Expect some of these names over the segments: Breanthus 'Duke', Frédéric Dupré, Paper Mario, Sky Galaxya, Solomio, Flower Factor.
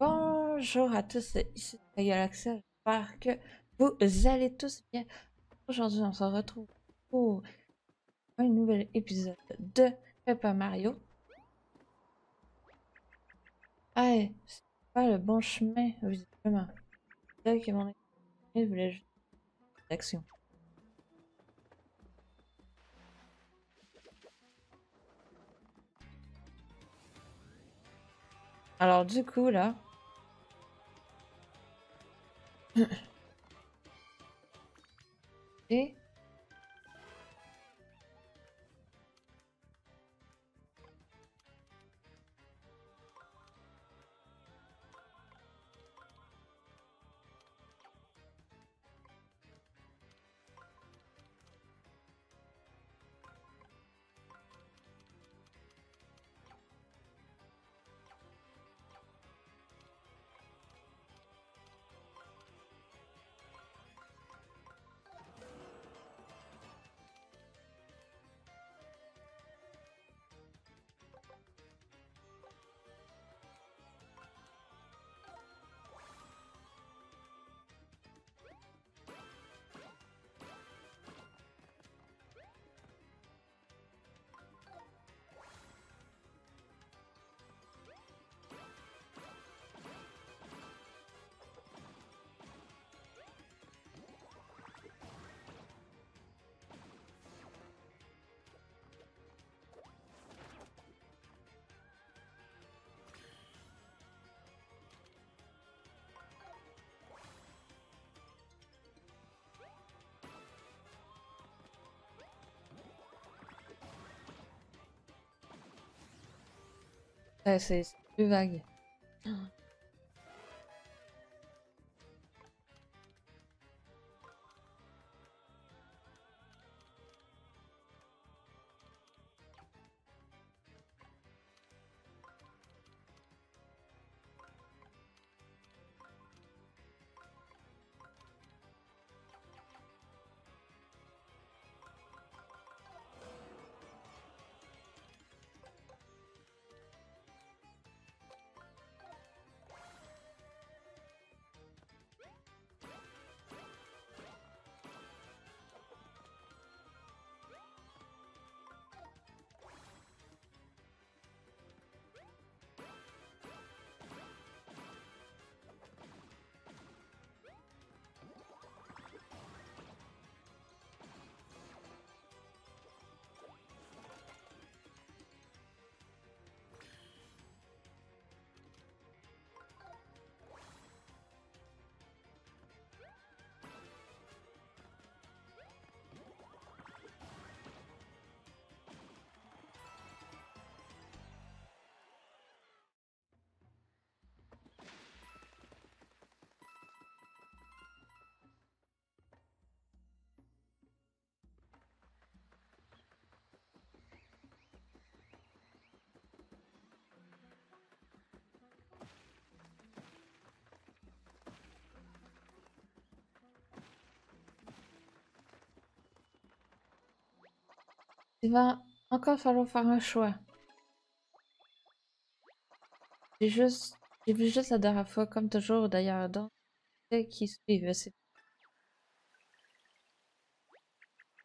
Bonjour à tous, ici Sky Galaxya, j'espère que vous allez tous bien. Aujourd'hui on se retrouve pour un nouvel épisode de Paper Mario. Ah, c'est pas le bon chemin, visiblement. C'est vrai que mon équipe voulait juste une action. Alors du coup là... Et... Ouais, c'est plus vague. Il va encore falloir faire un choix. J'ai vu juste la dernière fois, comme toujours d'ailleurs, dans ceux qui suivent.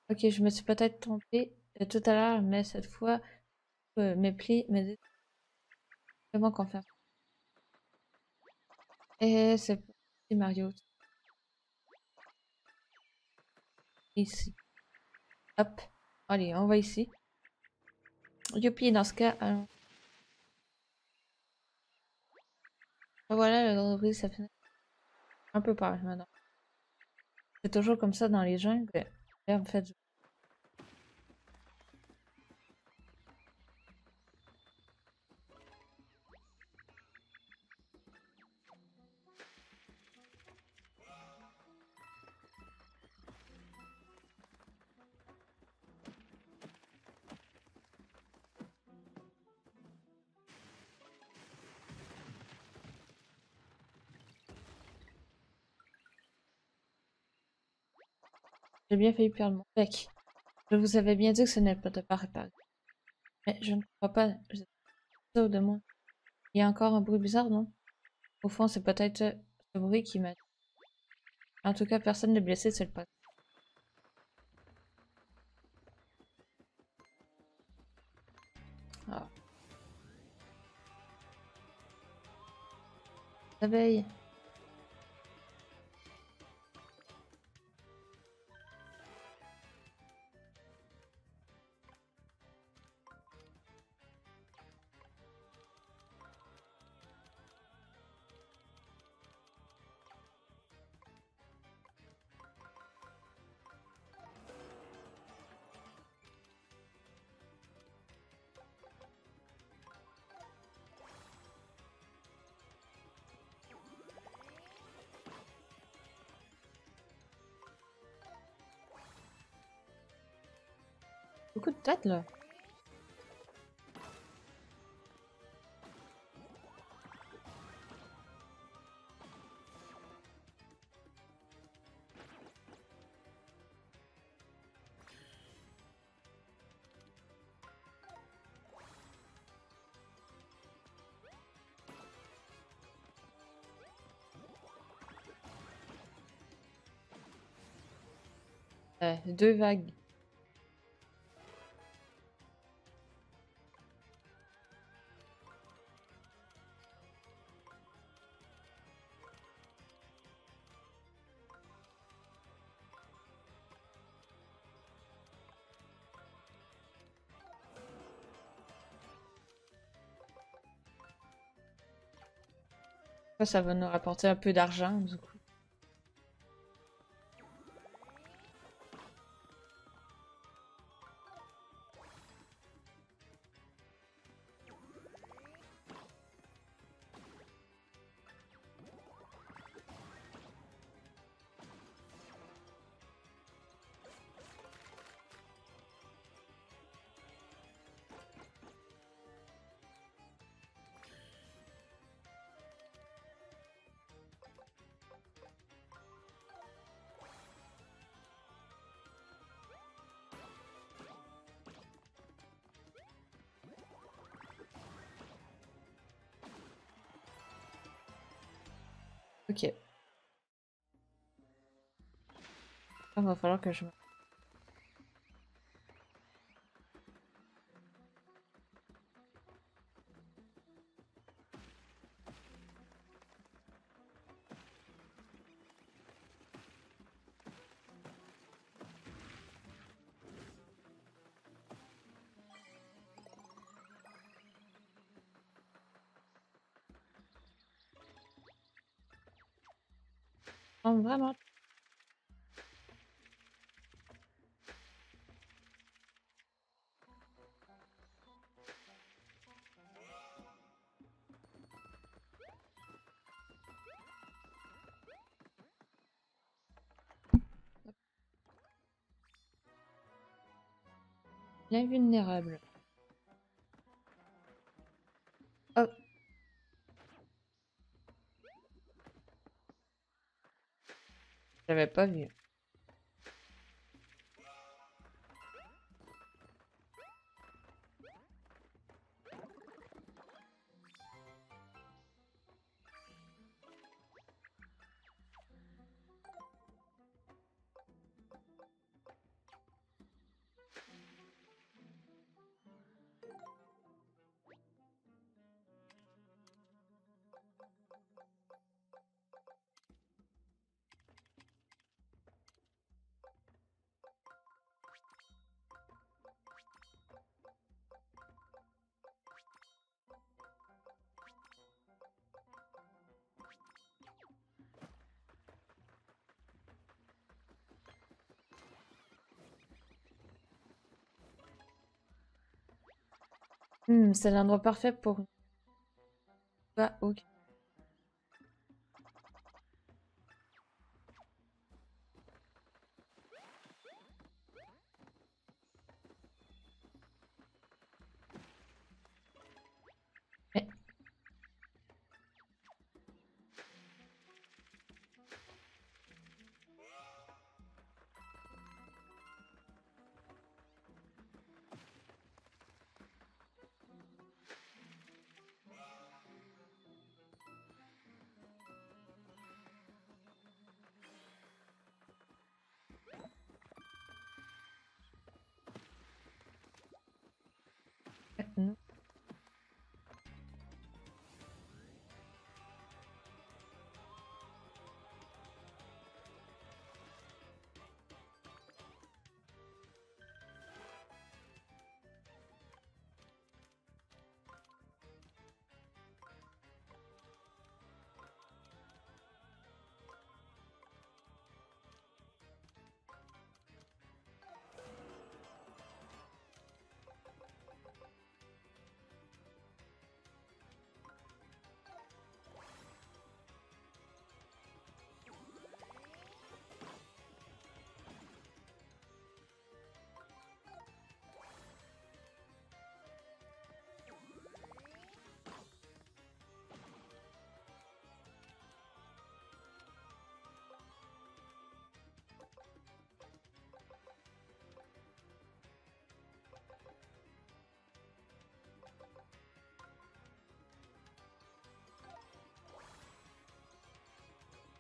Ok, je me suis peut-être trompée tout à l'heure, mais cette fois, mes plis, mes... Comment qu'on fait? Et c'est Mario. Ici. Hop. Allez, on va ici. Youpi, dans ce cas, allons. Voilà, le grand bruit, ça fait un peu pareil maintenant. C'est toujours comme ça dans les jungles. Là, en fait, j'ai bien failli perdre mon bec. Je vous avais bien dit que ce n'était pas réparé. Mais je ne crois pas. Vous êtes sûr de moi. Il y a encore un bruit bizarre, non? Au fond, c'est peut-être ce bruit qui m'a... En tout cas, personne n'est blessé, c'est le pas. Ah. Abeille. Beaucoup de têtes là. Deux vagues. Ça va nous rapporter un peu d'argent du coup. Ok. Ah, va falloir que je... Oh, vraiment. Bien vulnérable. Oh. J'avais pas vu. C'est l'endroit parfait pour... Bah, ok. Mais...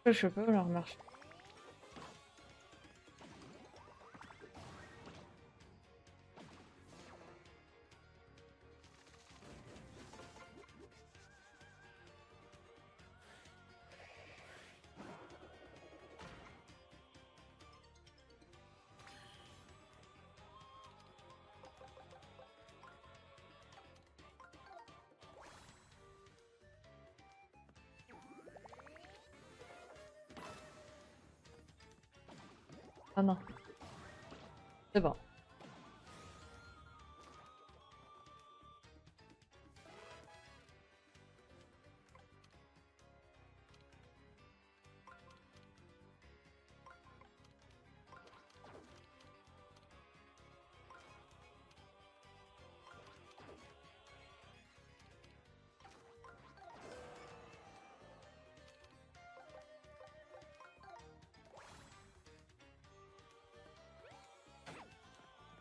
Je peux leur marcher. Ah non. C'est bon.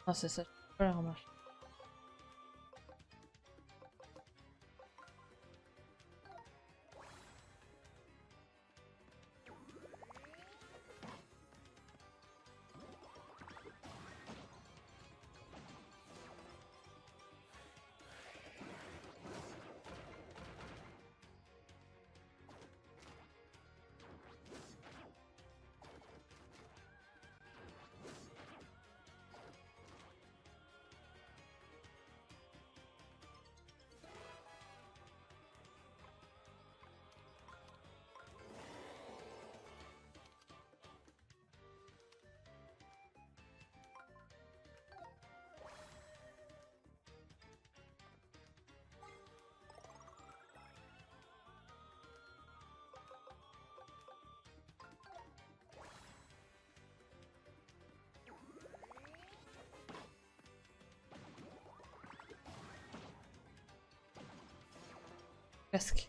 Ah c'est ça, je peux pas la remarcher. Presque.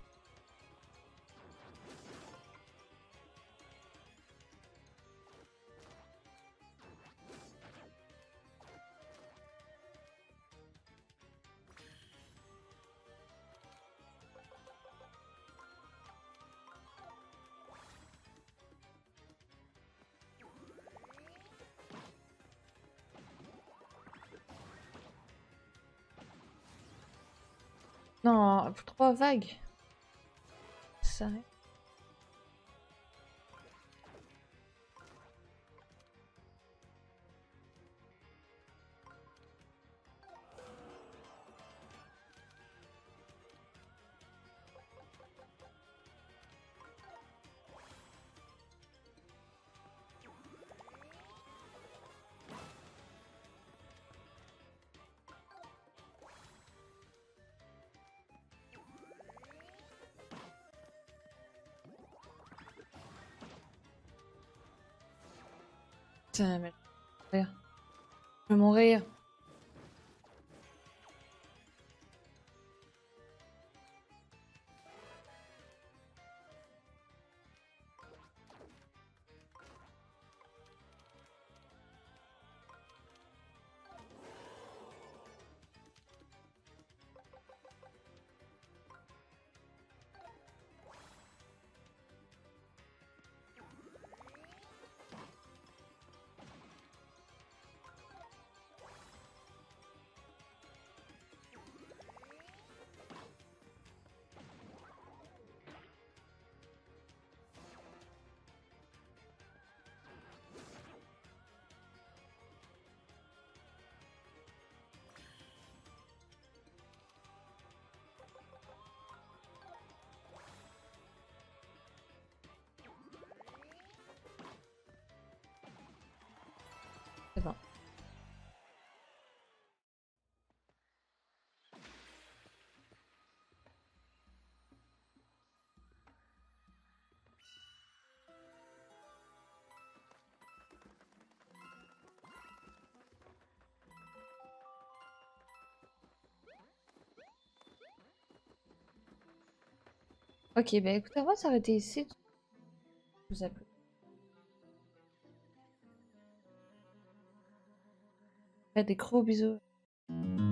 Non, 3 vagues. Ça. Putain, mais je vais mourir. Ok, bah écoutez, on va s'arrêter ici. Je vous applaudis. Faites des gros bisous.